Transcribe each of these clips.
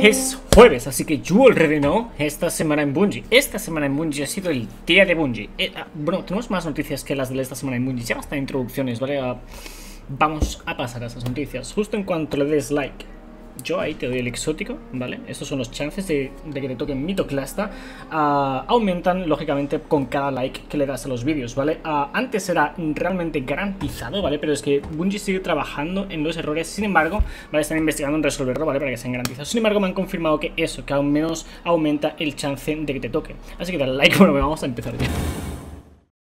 Es jueves, así que Jewel redenó esta semana en Bungie. Esta semana en Bungie ha sido el día de Bungie. Bueno, tenemos más noticias que las de esta semana en Bungie. Ya basta de introducciones, ¿vale? Vamos a pasar a esas noticias. Justo en cuanto le des like, yo ahí te doy el exótico, ¿vale? Estos son los chances de que te toquen mitoclasta. Aumentan, lógicamente, con cada like que le das a los vídeos, ¿vale? Antes era realmente garantizado, ¿vale? Pero es que Bungie sigue trabajando en los errores. Sin embargo, ¿vale? Están investigando en resolverlo, ¿vale? Para que sean garantizados. Sin embargo, me han confirmado que eso, que al menos aumenta el chance de que te toque. Así que dale like. Bueno, vamos a empezar ya.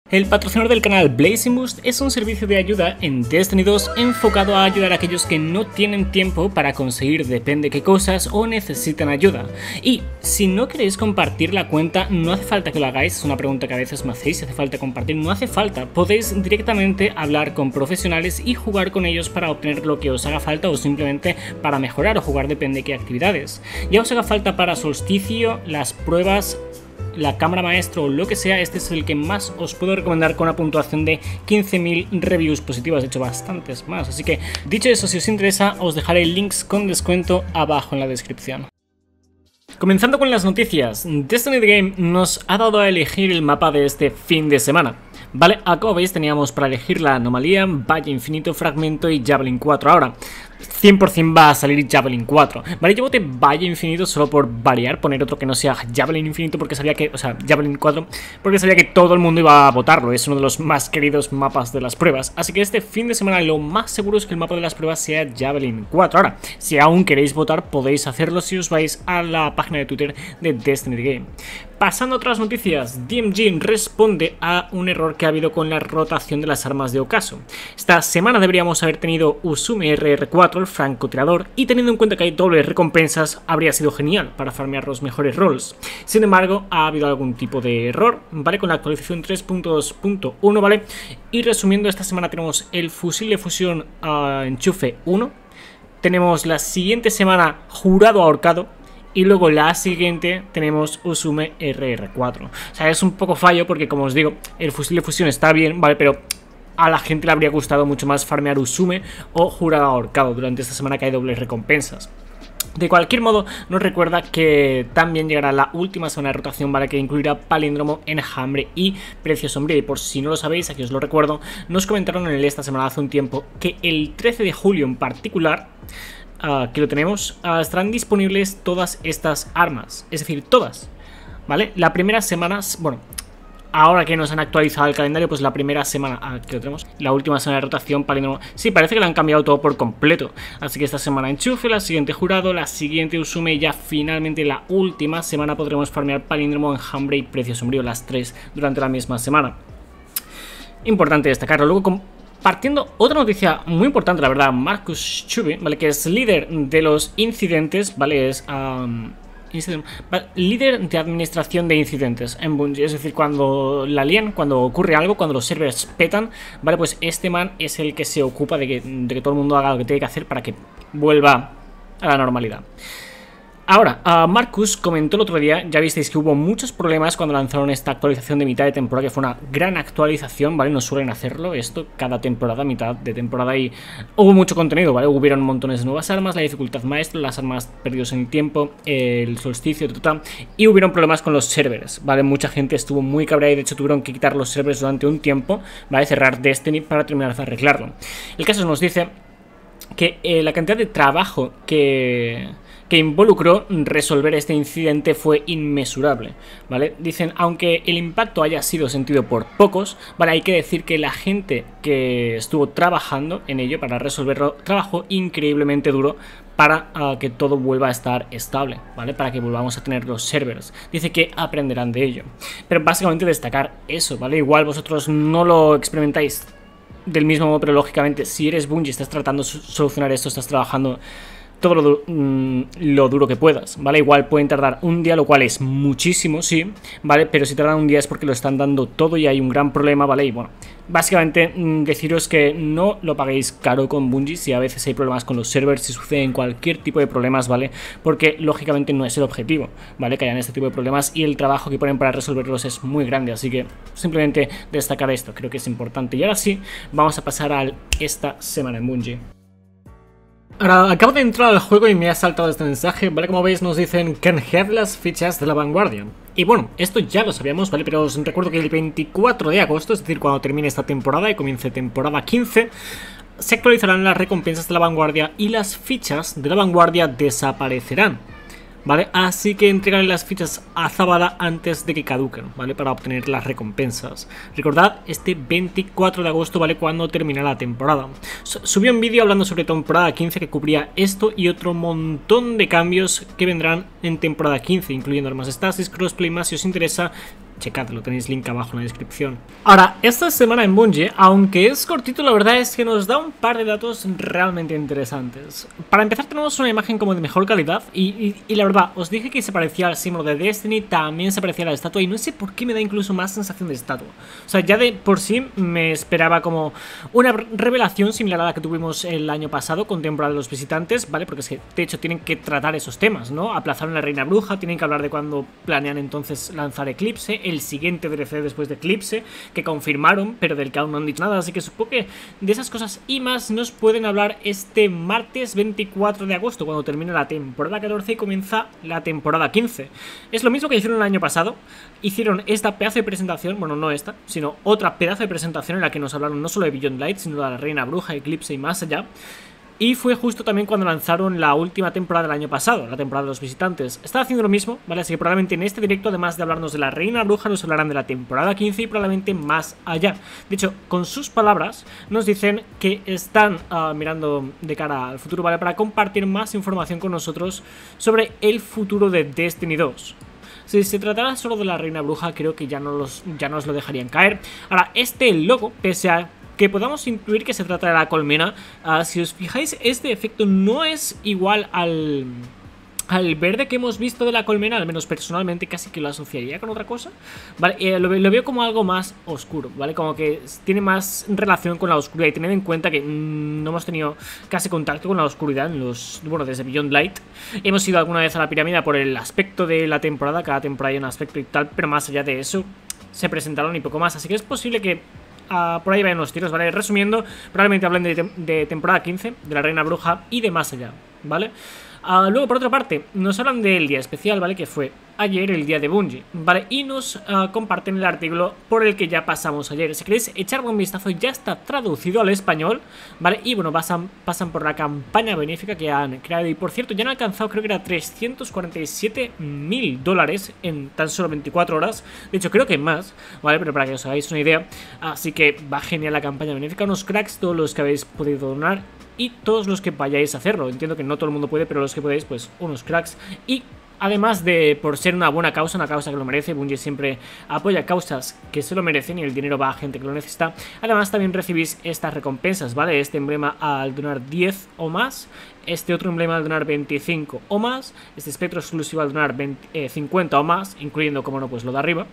El patrocinador del canal Blazing Boost es un servicio de ayuda en Destiny 2 enfocado a ayudar a aquellos que no tienen tiempo para conseguir depende qué cosas o necesitan ayuda. Y si no queréis compartir la cuenta, no hace falta que lo hagáis, es una pregunta que a veces me hacéis, si hace falta compartir, no hace falta, podéis directamente hablar con profesionales y jugar con ellos para obtener lo que os haga falta o simplemente para mejorar o jugar depende qué actividades. Ya os haga falta para solsticio, las pruebas, la cámara maestro o lo que sea, este es el que más os puedo recomendar con una puntuación de 15.000 reviews positivas, de hecho bastantes más. Así que dicho eso, si os interesa, os dejaré links con descuento abajo en la descripción. Comenzando con las noticias, Destiny The Game nos ha dado a elegir el mapa de este fin de semana. Vale, como veis teníamos para elegir la Anomalía, Valle Infinito, Fragmento y Javelin-4. Ahora, 100% va a salir Javelin-4. Vale, yo voté Valle Infinito solo por variar, poner otro que no sea Javelin Infinito porque sabía que, o sea, Javelin-4, porque sabía que todo el mundo iba a votarlo. Es uno de los más queridos mapas de las pruebas. Así que este fin de semana lo más seguro es que el mapa de las pruebas sea Javelin-4. Ahora, si aún queréis votar, podéis hacerlo si os vais a la página de Twitter de Destiny The Game. Pasando a otras noticias, DMG responde a un error que ha habido con la rotación de las armas de Ocaso. Esta semana deberíamos haber tenido Ushume-RR4, el francotirador, y teniendo en cuenta que hay dobles recompensas, habría sido genial para farmear los mejores rolls. Sin embargo, ha habido algún tipo de error, ¿vale? Con la actualización 3.2.1, ¿vale? Y resumiendo, esta semana tenemos el fusil de fusión Enchufe 1, tenemos la siguiente semana Jurado Ahorcado, y luego la siguiente tenemos Ushume-RR4. O sea, es un poco fallo porque, como os digo, el fusil de fusión está bien, ¿vale? Pero a la gente le habría gustado mucho más farmear Ushume o Jurado Ahorcado durante esta semana que hay dobles recompensas. De cualquier modo, nos recuerda que también llegará la última semana de rotación, ¿vale? Que incluirá Palíndromo, Enjambre y Precio Sombrío. Y por si no lo sabéis, aquí os lo recuerdo, nos comentaron en el esta semana hace un tiempo que el 13 de julio en particular, aquí lo tenemos, estarán disponibles todas estas armas, es decir, todas, ¿vale? La primera semana, bueno, ahora que nos han actualizado el calendario, pues la primera semana, aquí lo tenemos, la última semana de rotación, Palíndromo, sí, parece que lo han cambiado todo por completo, así que esta semana Enchufe, la siguiente Jurado, la siguiente Ushume y ya finalmente la última semana podremos farmear Palíndromo, Enjambre y Precio Sombrío, las tres durante la misma semana. Importante destacarlo, luego partiendo otra noticia muy importante, la verdad, Marcus Chubin, ¿vale? Que es líder de los incidentes, ¿vale? Es líder de administración de incidentes en Bungie, es decir, cuando la lían, cuando ocurre algo, cuando los servers petan, ¿vale? Pues este man es el que se ocupa de que todo el mundo haga lo que tiene que hacer para que vuelva a la normalidad. Ahora, Marcus comentó el otro día, ya visteis que hubo muchos problemas cuando lanzaron esta actualización de mitad de temporada, que fue una gran actualización, ¿vale? No suelen hacerlo esto cada temporada, mitad de temporada, y hubo mucho contenido, ¿vale? Hubieron montones de nuevas armas, la dificultad maestra, las armas perdidas en el tiempo, el solsticio, y hubieron problemas con los servers, ¿vale? Mucha gente estuvo muy cabreada y de hecho tuvieron que quitar los servers durante un tiempo, ¿vale? Cerrar Destiny para terminar de arreglarlo. El caso nos dice que la cantidad de trabajo que involucró resolver este incidente fue inmesurable, ¿vale? Dicen, aunque el impacto haya sido sentido por pocos, ¿vale? Hay que decir que la gente que estuvo trabajando en ello para resolverlo, trabajó increíblemente duro para que todo vuelva a estar estable, ¿vale? Para que volvamos a tener los servers. Dice que aprenderán de ello. Pero básicamente destacar eso, ¿vale? Igual vosotros no lo experimentáis del mismo modo, pero lógicamente si eres Bungie, estás tratando de solucionar esto, estás trabajando todo lo duro que puedas, ¿vale? Igual pueden tardar un día, lo cual es muchísimo, sí, ¿vale? Pero si tardan un día es porque lo están dando todo y hay un gran problema, ¿vale? Y bueno, básicamente deciros que no lo paguéis caro con Bungie si a veces hay problemas con los servers, si suceden cualquier tipo de problemas, ¿vale? Porque lógicamente no es el objetivo, ¿vale? Que hayan este tipo de problemas y el trabajo que ponen para resolverlos es muy grande, así que simplemente destacar esto, creo que es importante. Y ahora sí, vamos a pasar a esta semana en Bungie. Ahora, acabo de entrar al juego y me ha saltado este mensaje, ¿vale? Como veis nos dicen Can't have las fichas de la Vanguardia. Y bueno, esto ya lo sabíamos, ¿vale? Pero os recuerdo que el 24 de agosto, es decir, cuando termine esta temporada y comience temporada 15, se actualizarán las recompensas de la Vanguardia y las fichas de la Vanguardia desaparecerán, ¿vale? Así que entregaré las fichas a Zavala antes de que caduquen, ¿vale? Para obtener las recompensas. Recordad, este 24 de agosto, ¿vale? Cuando termina la temporada. Subí un vídeo hablando sobre temporada 15 que cubría esto y otro montón de cambios que vendrán en temporada 15, incluyendo armas Stasis, Crossplay, más si os interesa. Checad, lo tenéis link abajo en la descripción. Ahora, esta semana en Bungie, aunque es cortito, la verdad es que nos da un par de datos realmente interesantes. Para empezar, tenemos una imagen como de mejor calidad y la verdad, os dije que se parecía al símbolo de Destiny, también se parecía a la estatua y no sé por qué me da incluso más sensación de estatua. O sea, ya de por sí me esperaba como una revelación similar a la que tuvimos el año pasado con Temporada de los Visitantes, ¿vale? Porque es que, de hecho, tienen que tratar esos temas, ¿no? Aplazaron a la Reina Bruja, tienen que hablar de cuando planean entonces lanzar Eclipse, el siguiente DLC después de Eclipse, que confirmaron, pero del que aún no han dicho nada. Así que supongo que de esas cosas y más nos pueden hablar este martes 24 de agosto, cuando termina la temporada 14 y comienza la temporada 15. Es lo mismo que hicieron el año pasado. Hicieron esta pedazo de presentación, bueno, no esta, sino otra pedazo de presentación en la que nos hablaron no solo de Beyond Light, sino de la Reina Bruja, Eclipse y más allá. Y fue justo también cuando lanzaron la última temporada del año pasado, la temporada de los visitantes. Están haciendo lo mismo, ¿vale? Así que probablemente en este directo, además de hablarnos de la Reina Bruja, nos hablarán de la temporada 15 y probablemente más allá. De hecho, con sus palabras nos dicen que están mirando de cara al futuro, ¿vale? Para compartir más información con nosotros sobre el futuro de Destiny 2. Si se tratara solo de la Reina Bruja, creo que ya nos lo dejarían caer. Ahora, este logo, pese a que podamos incluir que se trata de la colmena, si os fijáis, este efecto no es igual al verde que hemos visto de la colmena. Al menos personalmente casi que lo asociaría con otra cosa, ¿vale? Lo veo como algo más oscuro, ¿vale? Como que tiene más relación con la oscuridad. Y tened en cuenta que no hemos tenido casi contacto con la oscuridad en los, bueno, desde Beyond Light. Hemos ido alguna vez a la pirámide por el aspecto de la temporada. Cada temporada hay un aspecto y tal, pero más allá de eso se presentaron y poco más. Así que es posible que por ahí vayan los tiros, ¿vale? Resumiendo, probablemente hablen de temporada 15, de la Reina Bruja y de más allá, ¿vale? Luego, por otra parte, nos hablan del día especial, ¿vale? Que fue ayer, el día de Bungie, ¿vale? Y nos comparten el artículo por el que ya pasamos ayer. Si queréis echarle un vistazo, ya está traducido al español, ¿vale? Y bueno, pasan por la campaña benéfica que han creado. Y por cierto, ya han alcanzado, creo que era $347.000 en tan solo 24 horas. De hecho, creo que más, ¿vale? Pero para que os hagáis una idea. Así que va genial la campaña benéfica. Unos cracks, todos los que habéis podido donar y todos los que vayáis a hacerlo. Entiendo que no todo el mundo puede, pero los que podéis, pues unos cracks. Y además de por ser una buena causa, una causa que lo merece, Bungie siempre apoya causas que se lo merecen y el dinero va a gente que lo necesita. Además también recibís estas recompensas, ¿vale? Este emblema al donar 10 o más, este otro emblema al donar 25 o más, este espectro exclusivo al donar 50 o más, incluyendo, como no, pues lo de arriba.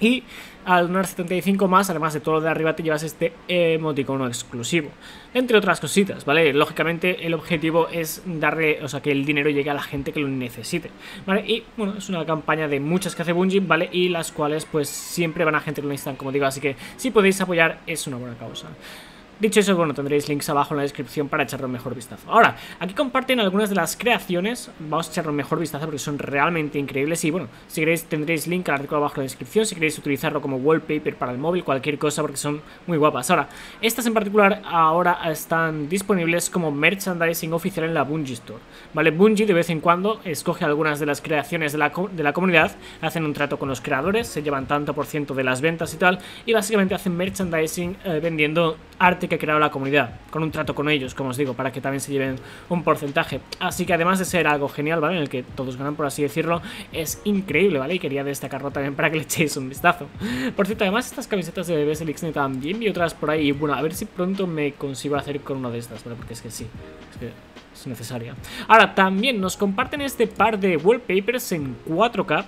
Y al donar 75 más, además de todo lo de arriba, te llevas este emoticono exclusivo, entre otras cositas, ¿vale? Lógicamente el objetivo es darle, o sea, que el dinero llegue a la gente que lo necesite, ¿vale? Y bueno, es una campaña de muchas que hace Bungie, ¿vale? Y las cuales pues siempre van a gente que lo necesitan, como digo. Así que si podéis apoyar, es una buena causa. Dicho eso, bueno, tendréis links abajo en la descripción para echarle un mejor vistazo. Ahora, aquí comparten algunas de las creaciones. Vamos a echarle un mejor vistazo porque son realmente increíbles. Y bueno, si queréis tendréis link al artículo abajo en la descripción, si queréis utilizarlo como wallpaper para el móvil, cualquier cosa, porque son muy guapas. Ahora, estas en particular ahora están disponibles como merchandising oficial en la Bungie Store, ¿vale? Bungie de vez en cuando escoge algunas de las creaciones de la comunidad, hacen un trato con los creadores, se llevan tanto por ciento de las ventas y tal, y básicamente hacen merchandising vendiendo arte que ha creado la comunidad, con un trato con ellos, como os digo, para que también se lleven un porcentaje. Así que además de ser algo genial, ¿vale? En el que todos ganan, por así decirlo, es increíble, ¿vale? Y quería destacarlo también para que le echéis un vistazo. Por cierto, además estas camisetas de Bebe Selix también vi otras por ahí. Y bueno, a ver si pronto me consigo hacer con una de estas, ¿vale? Porque es que sí, es que es necesaria. Ahora, también nos comparten este par de wallpapers en 4K.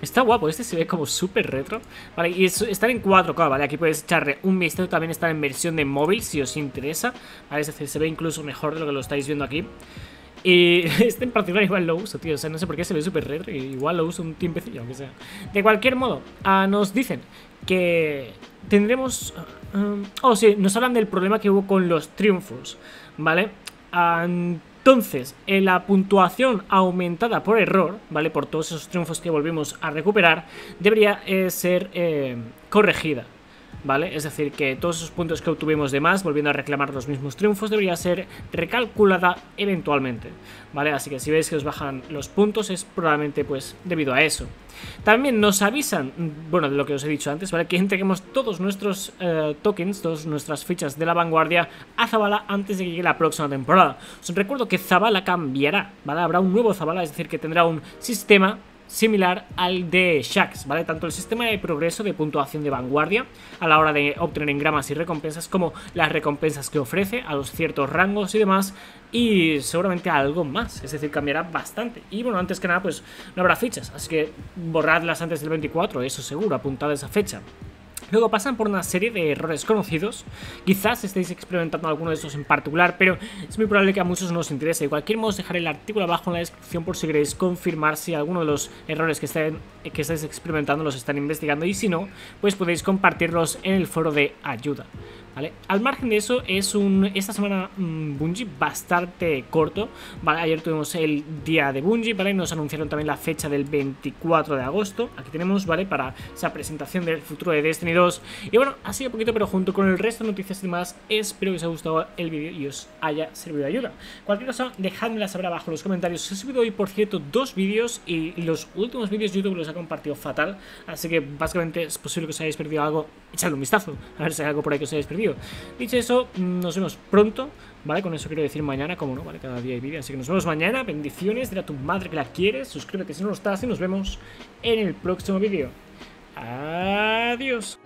Está guapo, este se ve como súper retro, ¿vale? Y están en 4K, ¿vale? Aquí puedes echarle un vistazo, también están en versión de móvil si os interesa, ¿vale? Es decir, se ve incluso mejor de lo que lo estáis viendo aquí. Y este en particular igual lo uso, tío. O sea, no sé por qué se ve súper retro y igual lo uso un tiempecillo, aunque sea. De cualquier modo, nos dicen que tendremos... nos hablan del problema que hubo con los triunfos, ¿vale? Entonces, en la puntuación aumentada por error, ¿vale? Por todos esos triunfos que volvimos a recuperar, debería ser corregida, ¿vale? Es decir, que todos esos puntos que obtuvimos de más, volviendo a reclamar los mismos triunfos, debería ser recalculada eventualmente, ¿vale? Así que si veis que os bajan los puntos es probablemente pues debido a eso. También nos avisan, bueno, de lo que os he dicho antes, ¿vale? Que entreguemos todos nuestros tokens, todas nuestras fichas de la Vanguardia a Zavala antes de que llegue la próxima temporada. Os recuerdo que Zavala cambiará, ¿vale? Habrá un nuevo Zavala, es decir, que tendrá un sistema similar al de Shaxx, ¿vale? Tanto el sistema de progreso de puntuación de Vanguardia a la hora de obtener engramas y recompensas, como las recompensas que ofrece a los ciertos rangos y demás, y seguramente algo más, es decir, cambiará bastante. Y bueno, antes que nada, pues no habrá fichas, así que borradlas antes del 24, eso seguro, apuntad esa fecha. Luego pasan por una serie de errores conocidos. Quizás estéis experimentando alguno de estos en particular, pero es muy probable que a muchos no os interese. De cualquier modo, os dejaré el artículo abajo en la descripción por si queréis confirmar si alguno de los errores que estáis experimentando los están investigando, y si no, pues podéis compartirlos en el foro de ayuda, ¿vale? Al margen de eso, es esta semana Bungie bastante corto, ¿vale? Ayer tuvimos el día de Bungie, ¿vale? Nos anunciaron también la fecha del 24 de agosto. Aquí tenemos, ¿vale? Para esa presentación del futuro de Destiny 2. Y bueno, ha sido poquito, pero junto con el resto de noticias y demás, espero que os haya gustado el vídeo y os haya servido de ayuda. Cualquier cosa, dejadmela saber abajo en los comentarios. He subido hoy, por cierto, 2 vídeos, y los últimos vídeos YouTube los ha compartido fatal, así que básicamente es posible que os hayáis perdido algo. Echadle un vistazo, a ver si hay algo por ahí que os hayáis perdido. Dicho eso, nos vemos pronto, ¿vale? Con eso quiero decir mañana, como no, ¿vale? Cada día hay vídeo, así que nos vemos mañana. Bendiciones, dile a tu madre que la quieres, suscríbete si no lo estás, y nos vemos en el próximo vídeo. Adiós.